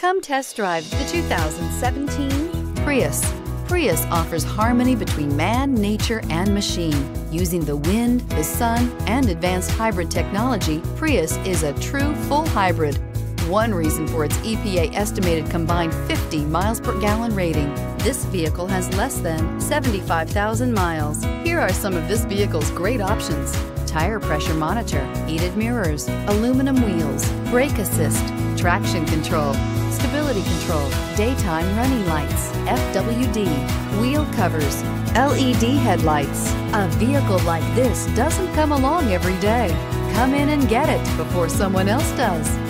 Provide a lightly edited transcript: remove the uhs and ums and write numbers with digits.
Come test drive the 2017 Prius. Prius offers harmony between man, nature, and machine. Using the wind, the sun, and advanced hybrid technology, Prius is a true full hybrid. One reason for its EPA-estimated combined 50 miles per gallon rating. This vehicle has less than 75,000 miles. Here are some of this vehicle's great options: tire pressure monitor, heated mirrors, aluminum wheels, brake assist, traction control, stability control, daytime running lights, FWD, wheel covers, LED headlights. A vehicle like this doesn't come along every day. Come in and get it before someone else does.